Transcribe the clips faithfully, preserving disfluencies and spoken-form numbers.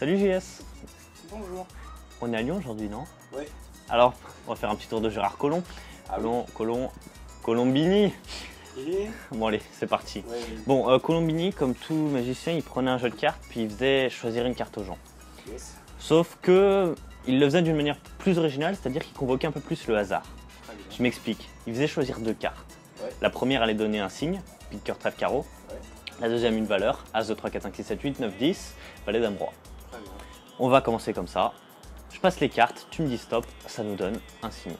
Salut J S. Bonjour. On est à Lyon aujourd'hui, non? Oui. Alors, on va faire un petit tour de Gérard Colomb. Allons, Colomb, Colombini. Et... Bon allez, c'est parti. Ouais, oui. Bon, euh, Colombini, comme tout magicien, il prenait un jeu de cartes puis il faisait choisir une carte aux gens. Yes. Sauf que il le faisait d'une manière plus originale, c'est-à-dire qu'il convoquait un peu plus le hasard. Très bien. Je m'explique. Il faisait choisir deux cartes. Ouais. La première allait donner un signe, puis de cœur trèfle carreau. Ouais. La deuxième une valeur, As de trois, quatre, cinq, six, sept, huit, neuf, dix, valet dame roi. Très bien. On va commencer comme ça. Je passe les cartes, tu me dis stop, ça nous donne un signe.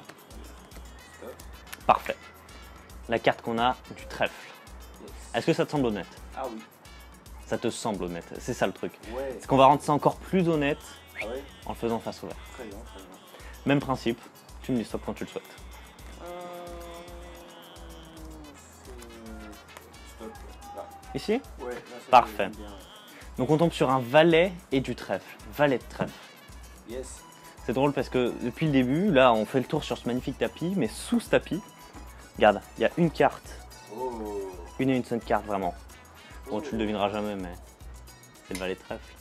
Stop. Parfait. La carte qu'on a du trèfle. Yes. Est-ce que ça te semble honnête? Ah oui. Ça te semble honnête, c'est ça le truc. Ouais. Parce qu'on va rendre ça encore plus honnête ah ouais. en le faisant face ouverte. Très bien, très bien. Même principe, tu me dis stop quand tu le souhaites. Euh... Stop. Là. Ici? Ouais, là, parfait. Bien. Donc on tombe sur un valet et du trèfle. Valet de trèfle. Yes. C'est drôle parce que depuis le début, là on fait le tour sur ce magnifique tapis, mais sous ce tapis, regarde, il y a une carte, oh. une et une seule carte vraiment. Bon, oh. tu le devineras jamais, mais c'est le valet de trèfle.